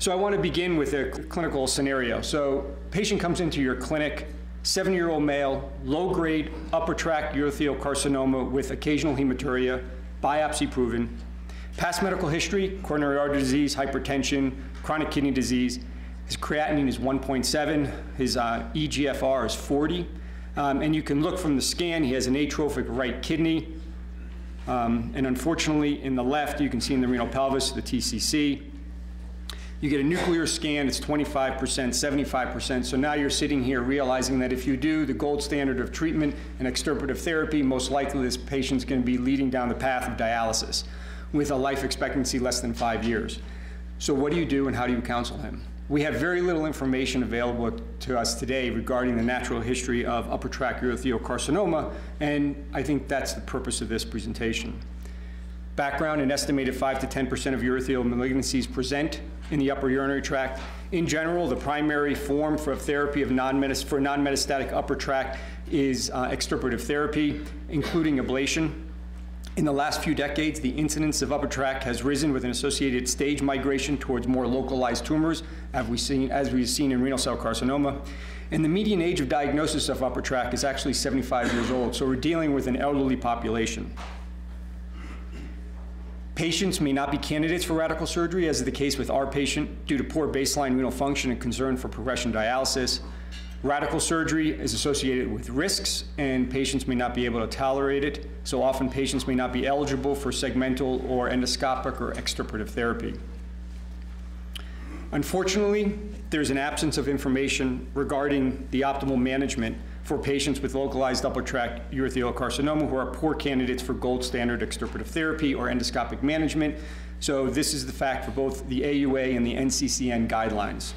So I want to begin with a clinical scenario. So patient comes into your clinic, 7-year-old male, low-grade upper tract urothelial carcinoma with occasional hematuria, biopsy proven, past medical history, coronary artery disease, hypertension, chronic kidney disease. His creatinine is 1.7, his EGFR is 40, and you can look from the scan, he has an atrophic right kidney, and unfortunately in the left, you can see in the renal pelvis, the TCC. You get a nuclear scan, it's 25%, 75%, so now you're sitting here realizing that if you do the gold standard of treatment and extirpative therapy, most likely this patient's going to be leading down the path of dialysis with a life expectancy less than 5 years. So what do you do and how do you counsel him? We have very little information available to us today regarding the natural history of upper tract urothelial carcinoma, and I think that's the purpose of this presentation. Background, an estimated 5 to 10% of urothelial malignancies present in the upper urinary tract. In general, the primary form for therapy of non-metastatic upper tract is extirpative therapy, including ablation. In the last few decades, the incidence of upper tract has risen with an associated stage migration towards more localized tumors, as we've seen in renal cell carcinoma. And the median age of diagnosis of upper tract is actually 75 years old, so we're dealing with an elderly population. Patients may not be candidates for radical surgery, as is the case with our patient, due to poor baseline renal function and concern for progression dialysis. Radical surgery is associated with risks, and patients may not be able to tolerate it, so often patients may not be eligible for segmental or endoscopic or extirpative therapy. Unfortunately, there's an absence of information regarding the optimal management for patients with localized upper tract urothelial carcinoma who are poor candidates for gold standard extirpative therapy or endoscopic management. So this is the fact for both the AUA and the NCCN guidelines.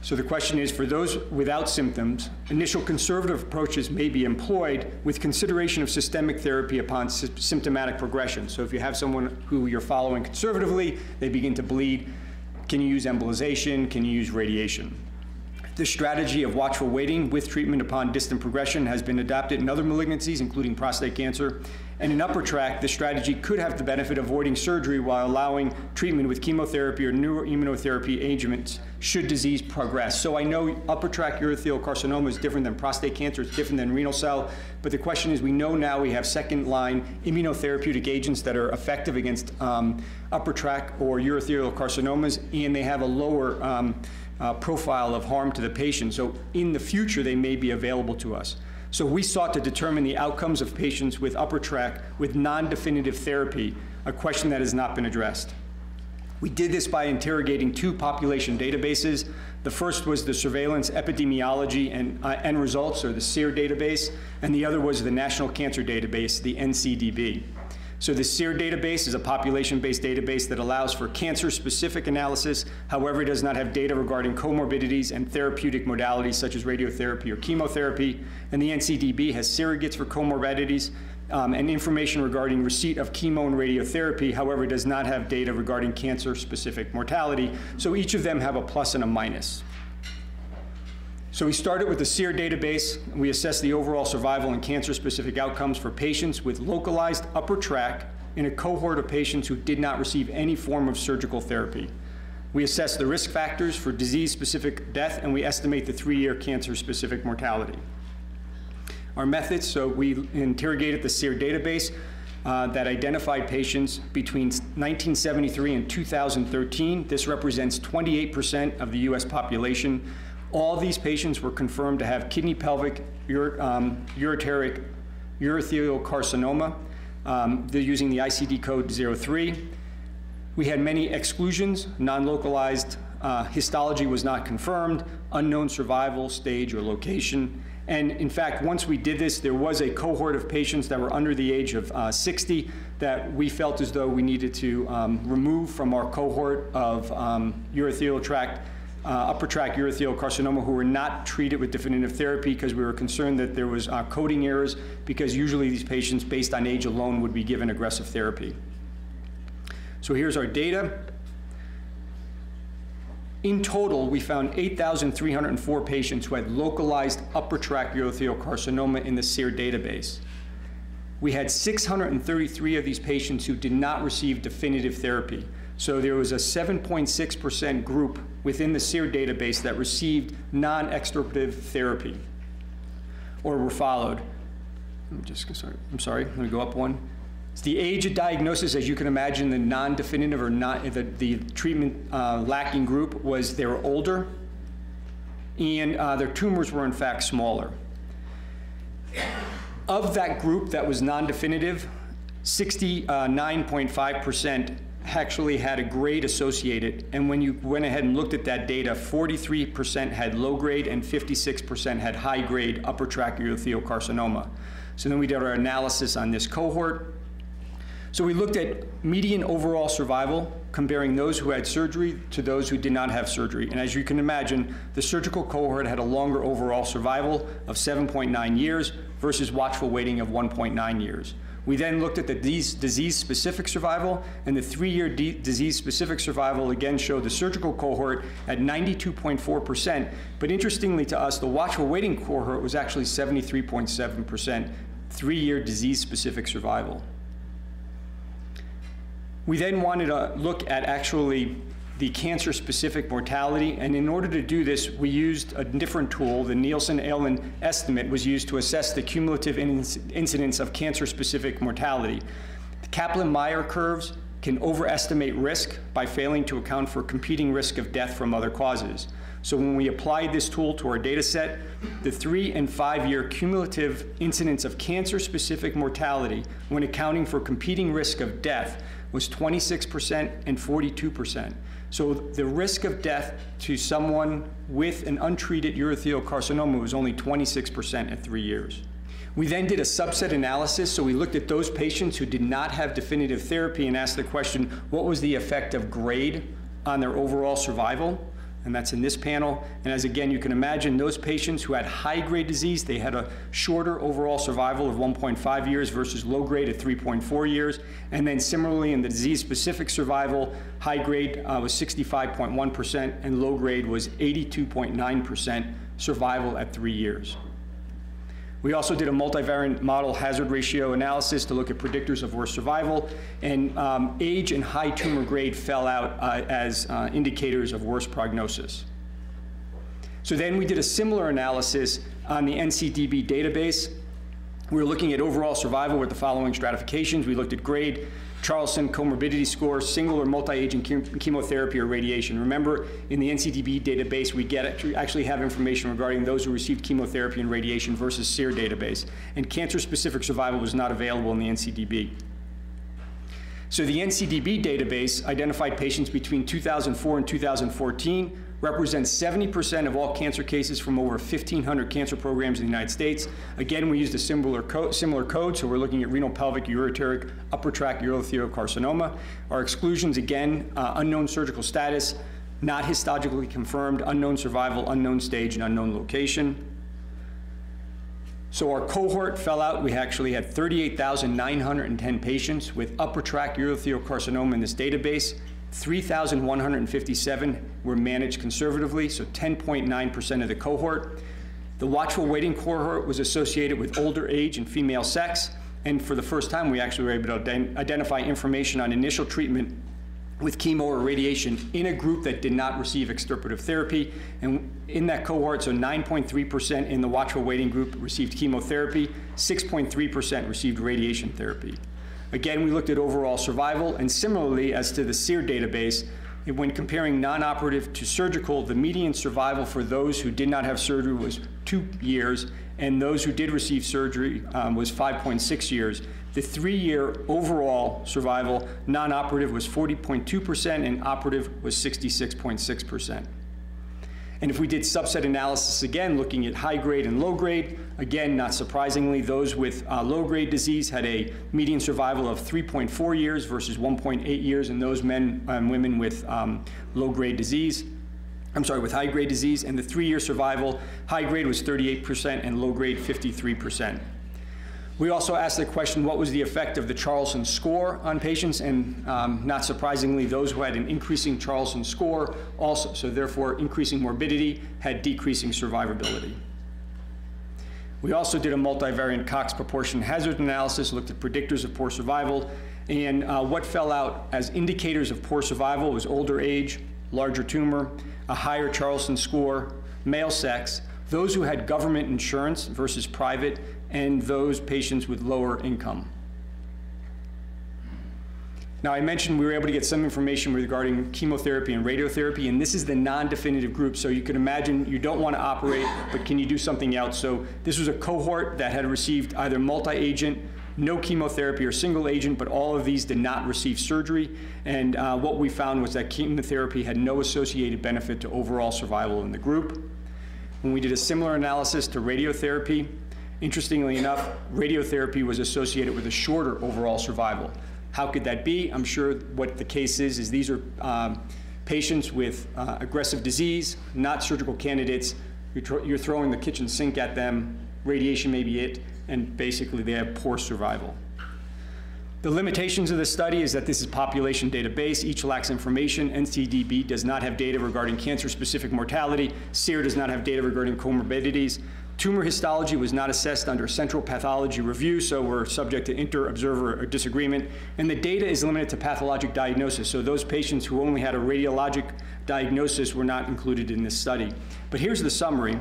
So the question is, for those without symptoms, initial conservative approaches may be employed with consideration of systemic therapy upon symptomatic progression. So if you have someone who you're following conservatively, they begin to bleed, can you use embolization? Can you use radiation? The strategy of watchful waiting with treatment upon distant progression has been adopted in other malignancies, including prostate cancer. And in upper tract, this strategy could have the benefit of avoiding surgery while allowing treatment with chemotherapy or neuroimmunotherapy agents should disease progress. So I know upper tract urothelial carcinoma is different than prostate cancer, it's different than renal cell, but the question is, we know now we have second-line immunotherapeutic agents that are effective against upper tract or urothelial carcinomas, and they have a lower profile of harm to the patient, so in the future they may be available to us. So we sought to determine the outcomes of patients with upper tract with non-definitive therapy, a question that has not been addressed. We did this by interrogating two population databases. The first was the Surveillance, Epidemiology, and End Results, or the SEER database, and the other was the National Cancer Database, the NCDB. So the SEER database is a population-based database that allows for cancer-specific analysis. However, it does not have data regarding comorbidities and therapeutic modalities such as radiotherapy or chemotherapy. And the NCDB has surrogates for comorbidities and information regarding receipt of chemo and radiotherapy. However, it does not have data regarding cancer-specific mortality. So each of them have a plus and a minus. So we started with the SEER database, and we assessed the overall survival and cancer-specific outcomes for patients with localized upper tract in a cohort of patients who did not receive any form of surgical therapy. We assessed the risk factors for disease-specific death, and we estimate the 3-year cancer-specific mortality. Our methods, so we interrogated the SEER database that identified patients between 1973 and 2013. This represents 28% of the U.S. population. All these patients were confirmed to have kidney, pelvic, ureteric, urothelial carcinoma. They're using the ICD code 03. We had many exclusions. Non-localized histology was not confirmed, unknown survival, stage, or location. And in fact, once we did this, there was a cohort of patients that were under the age of 60 that we felt as though we needed to remove from our cohort of urothelial tract upper tract urothelial carcinoma who were not treated with definitive therapy because we were concerned that there was coding errors, because usually these patients, based on age alone, would be given aggressive therapy. So here's our data. In total, we found 8,304 patients who had localized upper tract urothelial carcinoma in the SEER database. We had 633 of these patients who did not receive definitive therapy. So there was a 7.6% group within the SEER database that received non-extirpative therapy or were followed. I'm sorry, let me go up one. It's the age of diagnosis, as you can imagine, the non-definitive or not, the treatment lacking group was they were older and their tumors were in fact smaller. Of that group that was non-definitive, 69.5% actually had a grade associated, and when you went ahead and looked at that data, 43% had low grade and 56% had high grade upper tract urothelial carcinoma. So then we did our analysis on this cohort. So we looked at median overall survival, comparing those who had surgery to those who did not have surgery. And as you can imagine, the surgical cohort had a longer overall survival of 7.9 years versus watchful waiting of 1.9 years. We then looked at the disease-specific survival, and the three-year disease-specific survival again showed the surgical cohort at 92.4%, but interestingly to us, the watchful waiting cohort was actually 73.7% three-year disease-specific survival. We then wanted to look at actually the cancer-specific mortality, and in order to do this, we used a different tool. The Nelson-Aalen estimate was used to assess the cumulative incidence of cancer-specific mortality. The Kaplan-Meier curves can overestimate risk by failing to account for competing risk of death from other causes. So when we applied this tool to our data set, the 3- and 5-year cumulative incidence of cancer-specific mortality when accounting for competing risk of death was 26% and 42%. So the risk of death to someone with an untreated urothelial carcinoma was only 26% at 3 years. We then did a subset analysis, so we looked at those patients who did not have definitive therapy and asked the question, what was the effect of grade on their overall survival? And that's in this panel. And as again, you can imagine, those patients who had high-grade disease, they had a shorter overall survival of 1.5 years versus low-grade at 3.4 years. And then similarly, in the disease-specific survival, high-grade was 65.1% and low-grade was 82.9% survival at 3 years. We also did a multivariate model hazard ratio analysis to look at predictors of worse survival, and age and high tumor grade fell out as indicators of worse prognosis. So then we did a similar analysis on the NCDB database. We were looking at overall survival with the following stratifications. We looked at grade, Charlson comorbidity score, single or multi-agent chemotherapy or radiation. Remember, in the NCDB database, we actually have information regarding those who received chemotherapy and radiation versus SEER database. And cancer-specific survival was not available in the NCDB. So the NCDB database identified patients between 2004 and 2014, represents 70% of all cancer cases from over 1,500 cancer programs in the United States. Again, we used a similar code, so we're looking at renal pelvic ureteric upper tract urothelial carcinoma. Our exclusions, again, unknown surgical status, not histologically confirmed, unknown survival, unknown stage, and unknown location. So our cohort fell out. We actually had 38,910 patients with upper tract urothelial carcinoma in this database. 3,157 were managed conservatively, so 10.9% of the cohort. The watchful waiting cohort was associated with older age and female sex, and for the first time we actually were able to identify information on initial treatment with chemo or radiation in a group that did not receive extirpative therapy. And in that cohort, so 9.3% in the watchful waiting group received chemotherapy, 6.3% received radiation therapy. Again, we looked at overall survival, and similarly, as to the SEER database, when comparing non-operative to surgical, the median survival for those who did not have surgery was 2 years, and those who did receive surgery was 5.6 years. The 3-year overall survival, non-operative was 40.2%, and operative was 66.6%. And if we did subset analysis again, looking at high grade and low grade, again, not surprisingly, those with low grade disease had a median survival of 3.4 years versus 1.8 years in those men and women with high grade disease. And the 3-year survival, high grade was 38% and low grade 53%. We also asked the question, what was the effect of the Charlson score on patients? And not surprisingly, those who had an increasing Charlson score also, so therefore increasing morbidity, had decreasing survivability. We also did a multivariate Cox proportion hazard analysis, looked at predictors of poor survival, and what fell out as indicators of poor survival was older age, larger tumor, a higher Charlson score, male sex, those who had government insurance versus private, and those patients with lower income. Now, I mentioned we were able to get some information regarding chemotherapy and radiotherapy, and this is the non-definitive group. So you can imagine you don't want to operate, but can you do something else? So this was a cohort that had received either multi-agent, no chemotherapy, or single agent, but all of these did not receive surgery. And what we found was that chemotherapy had no associated benefit to overall survival in the group. When we did a similar analysis to radiotherapy, interestingly enough, radiotherapy was associated with a shorter overall survival. How could that be? I'm sure what the case is these are patients with aggressive disease, not surgical candidates. You're throwing the kitchen sink at them, radiation may be it, and basically they have poor survival. The limitations of the study is that this is population database. Each lacks information. NCDB does not have data regarding cancer-specific mortality. SEER does not have data regarding comorbidities. Tumor histology was not assessed under central pathology review, so we're subject to inter-observer disagreement. And the data is limited to pathologic diagnosis, so those patients who only had a radiologic diagnosis were not included in this study. But here's the summary.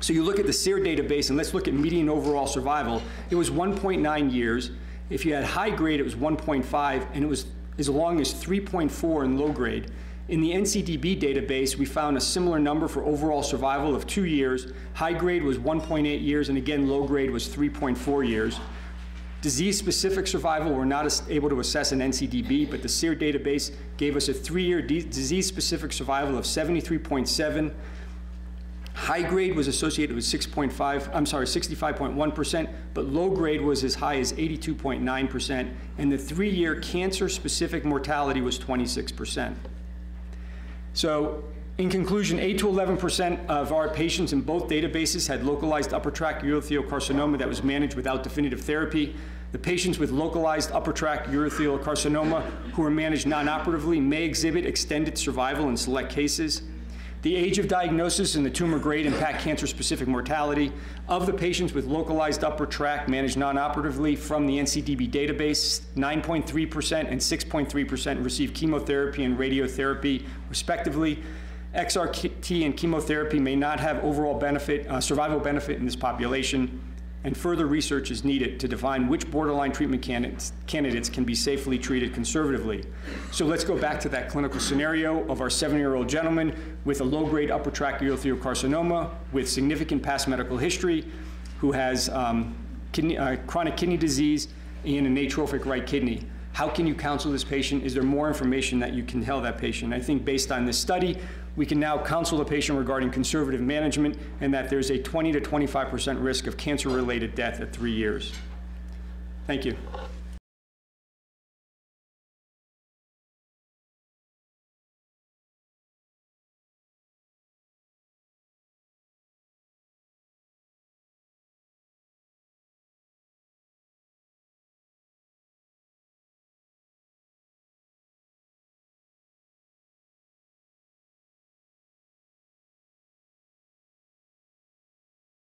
So you look at the SEER database, and let's look at median overall survival. It was 1.9 years. If you had high grade, it was 1.5, and it was as long as 3.4 in low grade. In the NCDB database, we found a similar number for overall survival of 2 years. High grade was 1.8 years, and again, low grade was 3.4 years. Disease-specific survival, we're not able to assess in NCDB, but the SEER database gave us a 3-year disease-specific survival of 73.7. High grade was associated with 65.1%, but low grade was as high as 82.9%, and the 3-year cancer-specific mortality was 26%. So, in conclusion, 8 to 11% of our patients in both databases had localized upper tract urothelial carcinoma that was managed without definitive therapy. The patients with localized upper tract urothelial carcinoma who were managed non-operatively may exhibit extended survival in select cases. The age of diagnosis and the tumor grade impact cancer-specific mortality. Of the patients with localized upper tract managed non-operatively from the NCDB database, 9.3% and 6.3% received chemotherapy and radiotherapy, respectively. XRT and chemotherapy may not have overall benefit, survival benefit in this population, and further research is needed to define which borderline treatment candidates can be safely treated conservatively. So let's go back to that clinical scenario of our 70-year-old gentleman with a low-grade upper tract urothelial carcinoma with significant past medical history, who has chronic kidney disease and an atrophic right kidney. How can you counsel this patient? Is there more information that you can tell that patient? I think based on this study, we can now counsel the patient regarding conservative management and that there's a 20 to 25% risk of cancer-related death at 3 years. Thank you.